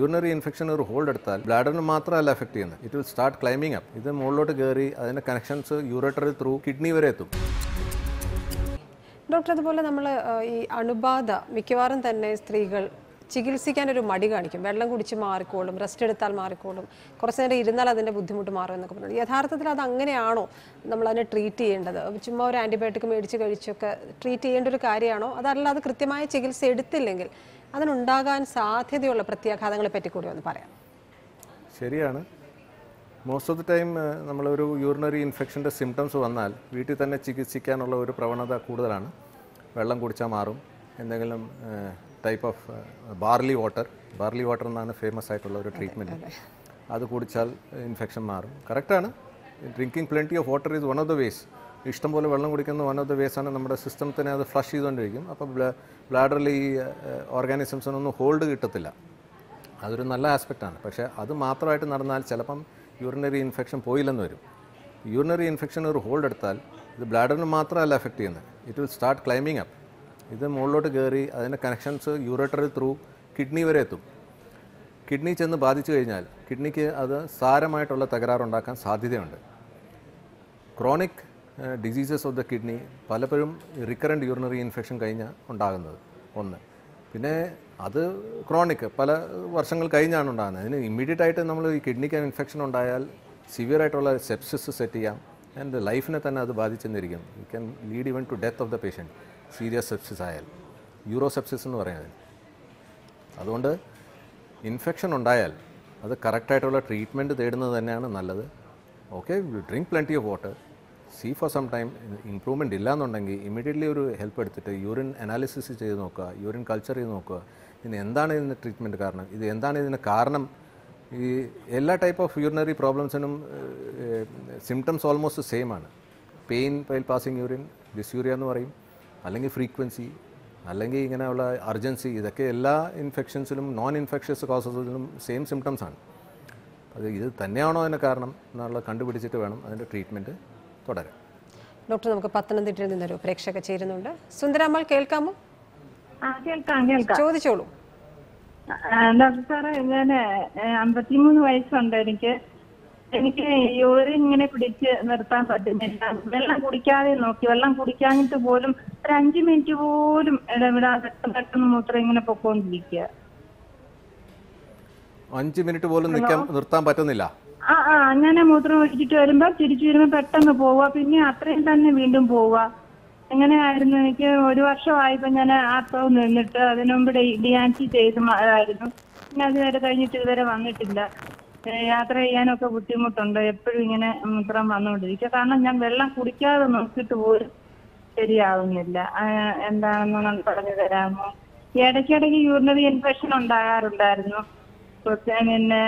urinary infection or hold edthal bladder nu mathra alla affect cheyyunnathu. It will start climbing up. Idu mollotte keeri adine connections ureter through kidney vare ettum. Doctor adupole nammal ee anubadha mikkavarum thanne streekal ചികിത്സിക്കാൻ ഒരു മടി കാണിക്കും. വെള്ളം കുടിച്ച് മാറിക്കോളും, rest എടുത്താൽ മാറിക്കോളും, കുറച്ച് നേരം ഇരുന്നാൽ അതിൻ്റെ ബുദ്ധിമുട്ട് മാറും എന്നൊക്കെ പറഞ്ഞു. യഥാർത്ഥത്തിൽ അത് അങ്ങനെയാണോ നമ്മൾ അതിനെ ട്രീറ്റ് ചെയ്യേണ്ടത്? ചുമ്മാ ഒരു ആൻറ്റിബയോട്ടിക് മേടിച്ച് കഴിച്ചൊക്കെ ട്രീറ്റ് ചെയ്യേണ്ട ഒരു കാര്യമാണോ? അതല്ല, അത് കൃത്യമായ ചികിത്സ എടുത്തില്ലെങ്കിൽ അതിനുണ്ടാകാൻ സാധ്യതയുള്ള പ്രത്യാഘാതങ്ങളെ പറ്റി കൂടി ഒന്ന് പറയാം. ശരിയാണ്, മോസ്റ്റ് ഓഫ് ദി ടൈം നമ്മളൊരു യൂറിനറി ഇൻഫെക്ഷൻ്റെ സിംറ്റംസ് വന്നാൽ വീട്ടിൽ തന്നെ ചികിത്സിക്കാനുള്ള ഒരു പ്രവണത കൂടുതലാണ്. വെള്ളം കുടിച്ചാൽ മാറും, എന്തെങ്കിലും ടൈപ്പ് ഓഫ് ബാർലി വാട്ടർ എന്നാണ് ഫേമസ് ആയിട്ടുള്ള ഒരു ട്രീറ്റ്മെൻറ്റ്. അത് കുടിച്ചാൽ ഇൻഫെക്ഷൻ മാറും. കറക്റ്റാണ്, drinking plenty of water is one of the ways. ഇഷ്ടംപോലെ വെള്ളം കുടിക്കുന്ന വൺ ഓഫ് ദ വേസാണ്. നമ്മുടെ സിസ്റ്റത്തിനെ അത് ഫ്ലഷ് ചെയ്തുകൊണ്ടിരിക്കും. അപ്പോൾ ബ്ലാഡറിൽ ഈ ഓർഗാനിസംസിനൊന്നും ഹോൾഡ് കിട്ടത്തില്ല. അതൊരു നല്ല ആസ്പെക്റ്റാണ്. പക്ഷേ അത് മാത്രമായിട്ട് നടന്നാൽ ചിലപ്പം യൂറിനറി ഇൻഫെക്ഷൻ പോയില്ലെന്ന് വരും. യൂറിനറി ഇൻഫെക്ഷൻ ഒരു ഹോൾഡ് എടുത്താൽ ഇത് ബ്ലാഡറിന് മാത്രമല്ല എഫക്റ്റ് ചെയ്യുന്നത്. It will start climbing up. ഇത് മുകളിലോട്ട് കയറി അതിൻ്റെ കണക്ഷൻസ് യൂറേറ്ററി ത്രൂ കിഡ്നി വരെ എത്തും. കിഡ്നി ചെന്ന് ബാധിച്ചു കഴിഞ്ഞാൽ കിഡ്നിക്ക് അത് സാരമായിട്ടുള്ള തകരാറുണ്ടാക്കാൻ സാധ്യതയുണ്ട്. Chronic diseases of the kidney പലപ്പോഴും റിക്കറൻറ്റ് യൂറിനറി ഇൻഫെക്ഷൻ കഴിഞ്ഞാൽ ഉണ്ടാകുന്നത് ഒന്ന്. പിന്നെ അത് ക്രോണിക് പല വർഷങ്ങൾ കഴിഞ്ഞാണ് ഉണ്ടാകുന്നത്. അതിന് ഇമ്മീഡിയറ്റായിട്ട് നമ്മൾ ഈ കിഡ്നിക്ക് ഇൻഫെക്ഷൻ ഉണ്ടായാൽ സിവിയറായിട്ടുള്ള സെപ്സിസ് സെറ്റ് ചെയ്യാം. ആൻഡ് ലൈഫിനെ തന്നെ അത് ബാധിച്ചെന്നിരിക്കും. You can lead even to death of the patient. Serious sepsis ആയാൽ യൂറോസെപ്സിസ് എന്ന് പറയുന്നത്. അതുകൊണ്ട് ഇൻഫെക്ഷൻ ഉണ്ടായാൽ അത് കറക്റ്റായിട്ടുള്ള ട്രീറ്റ്മെൻറ്റ് തേടുന്നത് തന്നെയാണ് നല്ലത്. Okay, drink plenty of water, see for some time. Improvement ഇല്ലയെന്നുണ്ടെങ്കിൽ ഇമ്മീഡിയറ്റ്ലി ഒരു ഹെൽപ്പ് എടുത്തിട്ട് യൂറിൻ അനാലിസിസ് ചെയ്ത് നോക്കുക, യൂറിൻ കൾച്ചർ ചെയ്ത് നോക്കുക. ഇതിന് എന്താണ് ഇതിൻ്റെ ട്രീറ്റ്മെൻറ്റ് കാരണം, ഇത് എന്താണ് ഇതിന് കാരണം. ഈ എല്ലാ ടൈപ്പ് ഓഫ് യൂറിനറി പ്രോബ്ലംസിനും സിംറ്റംസ് ഓൾമോസ്റ്റ് സെയിമാണ്. Pain, pile passing urine, dysuria എന്ന് പറയും, അല്ലെങ്കിൽ ഫ്രീക്വൻസി, അല്ലെങ്കിൽ ഇങ്ങനെയുള്ള അർജൻസി. ഇതൊക്കെ എല്ലാ ഇൻഫെക്ഷൻസിലും നോൺ ഇൻഫെക്ഷ്യസ് കോസസിലും സെയിം സിംറ്റംസ് ആണ്. അത് ഇത് തന്നെയാണോ അതിന് കാരണം എന്നുള്ള കണ്ടുപിടിച്ചിട്ട് വേണം അതിൻ്റെ ട്രീറ്റ്മെൻറ്റ് തുടരാൻ. ഡോക്ടർ, നമുക്ക് പത്തനംതിട്ടയിൽ നിന്നൊരു പ്രേക്ഷക ചേരുന്നുണ്ട്. സുന്ദരാമ്മ, കേൾക്കാമോ? ചോദിച്ചോളൂ. ഡോക്ടർ സാറ്, ഞാൻ 53 വയസ്സുണ്ട്. എനിക്ക് യൂറിൻ ഇങ്ങനെ പിടിച്ച് നിർത്താൻ പറ്റുന്നില്ല. വെള്ളം കുടിക്കാതെ നോക്കി, വെള്ളം കുടിക്കാഞ്ഞിട്ട് പോലും ഒരു 5 മിനിറ്റ് പോലും ഇടവിടാതെ പെട്ടെന്ന് മൂത്രം ഇങ്ങനെ പൊക്കോണ്ടിരിക്കുക. 5 മിനിറ്റ് പോലും നിർത്താൻ പറ്റുന്നില്ല. ആ ആ അങ്ങനെ മൂത്രം ഒഴിച്ചിട്ട് വരുമ്പോ തിരിച്ചു വരുമ്പോ പെട്ടെന്ന് പോവുക, പിന്നെ അത്രയും തന്നെ വീണ്ടും പോവുക. എങ്ങനെയായിരുന്നു? എനിക്ക് 1 വർഷമായപ്പോ ഞാൻ ആർത്തവ് നിന്നിട്ട് അതിനുമുമ്പ് ഡിയാൻസി ചെയ്തായിരുന്നു. പിന്നെ അതുവരെ കഴിഞ്ഞിട്ട് ഇതുവരെ വന്നിട്ടില്ല. യാത്ര ചെയ്യാനൊക്കെ ബുദ്ധിമുട്ടുണ്ട്. എപ്പോഴും ഇങ്ങനെ മൂത്രം വന്നുകൊണ്ടിരിക്കുക. കാരണം ഞാൻ വെള്ളം കുടിക്കാതെ നോക്കിയിട്ട് പോലും ശരിയാവുന്നില്ല. എന്താണെന്ന് പറഞ്ഞു തരാമോ? ഇടയ്ക്കിടയ്ക്ക് യൂറിനറി ഇൻഫെക്ഷൻ ഉണ്ടാകാറുണ്ടായിരുന്നു. പിന്നെ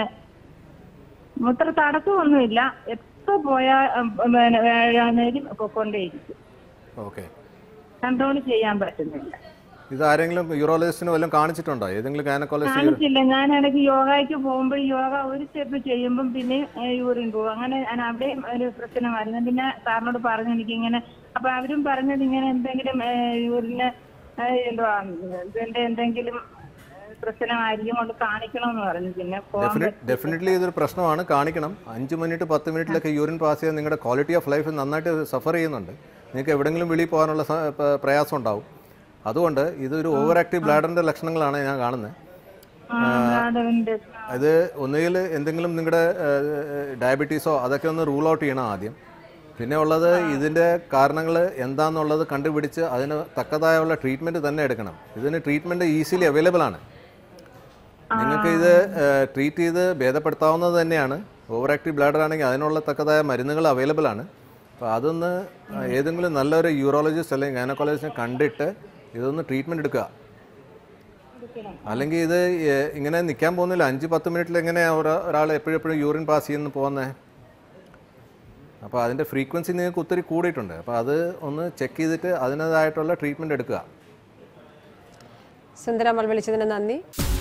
മൂത്ര തടസ്സമൊന്നുമില്ല. എപ്പോൾ പോയാലും കൊണ്ടേയിരിക്കും. കൺട്രോൾ ചെയ്യാൻ പറ്റുന്നില്ല. ഇതാരെങ്കിലും യൂറോളജിസ്റ്റിനെ വല്ലതും കാണിച്ചിട്ടുണ്ടോ? ഏതെങ്കിലും ഗൈനക്കോളജിസ്റ്റ്? കാണിച്ചില്ല. ഞാൻ ഇടയ്ക്ക് യോഗയ്ക്ക് പോകുമ്പോൾ യോഗ ഒരു സ്റ്റെപ്പ് ചെയ്യുമ്പം പിന്നെ യൂറിൻ പോകും. അങ്ങനെ ഞാൻ അവിടെയും ഒരു പ്രശ്നമായിരുന്നു. പിന്നെ സാറിനോട് പറഞ്ഞു എനിക്കിങ്ങനെ. അപ്പൊ അവരും പറഞ്ഞത് ഇങ്ങനെ എന്തെങ്കിലും യൂറിന് എന്തെങ്കിലും പ്രശ്നമായിരിക്കും, കൊണ്ട് കാണിക്കണമെന്ന് പറഞ്ഞു. പിന്നെ ഡെഫിനറ്റ്ലി ഇതൊരു പ്രശ്നമാണ്, കാണിക്കണം. 5 മിനിറ്റ് 10 മിനിറ്റിലൊക്കെ യൂറിൻ പാസ് ചെയ്യാൻ നിങ്ങളുടെ ക്വാളിറ്റി ഓഫ് ലൈഫ് നന്നായിട്ട് സഫർ ചെയ്യുന്നുണ്ട്. നിങ്ങൾക്ക് എവിടെയെങ്കിലും വെളിയിൽ പോകാനുള്ള പ്രയാസം ഉണ്ടാവും. അതുകൊണ്ട് ഇതൊരു ഓവർ ആക്റ്റീവ് ബ്ലാഡറിൻ്റെ ലക്ഷണങ്ങളാണ് ഞാൻ കാണുന്നത്. അത് ഒന്നുകിൽ എന്തെങ്കിലും നിങ്ങളുടെ ഡയബറ്റീസോ അതൊക്കെ ഒന്ന് റൂൾ ഔട്ട് ചെയ്യണം ആദ്യം. പിന്നെ ഉള്ളത് ഇതിൻ്റെ കാരണങ്ങൾ എന്താണെന്നുള്ളത് കണ്ടുപിടിച്ച് അതിന് തക്കതായുള്ള ട്രീറ്റ്മെൻറ്റ് തന്നെ എടുക്കണം. ഇതിന് ട്രീറ്റ്മെൻറ്റ് ഈസിലി അവൈലബിൾ ആണ്. നിങ്ങൾക്ക് ഇത് ട്രീറ്റ് ചെയ്ത് ഭേദപ്പെടുത്താവുന്നത് തന്നെയാണ്. ഓവർ ആക്റ്റീവ് ബ്ലാഡർ ആണെങ്കിൽ അതിനുള്ള തക്കതായ മരുന്നുകൾ അവൈലബിൾ ആണ്. അപ്പോൾ അതൊന്ന് ഏതെങ്കിലും നല്ലൊരു യൂറോളജിസ്റ്റ് അല്ലെങ്കിൽ ഗൈനക്കോളജിസ്റ്റിനെ കണ്ടിട്ട് ഇതൊന്ന് ട്രീറ്റ്മെൻറ്റ് എടുക്കുക. അല്ലെങ്കിൽ ഇത് ഇങ്ങനെ നിൽക്കാൻ പോകുന്നില്ല. 5-10 മിനിറ്റിൽ എങ്ങനെയാണ് ഒരാൾ എപ്പോഴെപ്പോഴും യൂറിൻ പാസ് ചെയ്യുന്നു പോകുന്നത്? അപ്പോൾ അതിൻ്റെ ഫ്രീക്വൻസി നിങ്ങൾക്ക് ഒത്തിരി കൂടിയിട്ടുണ്ട്. അപ്പോൾ അത് ഒന്ന് ചെക്ക് ചെയ്തിട്ട് അതിനേതായിട്ടുള്ള ട്രീറ്റ്മെൻറ്റ് എടുക്കുക. സുന്ദരമ്മ, വിളിച്ചതിന് നന്ദി.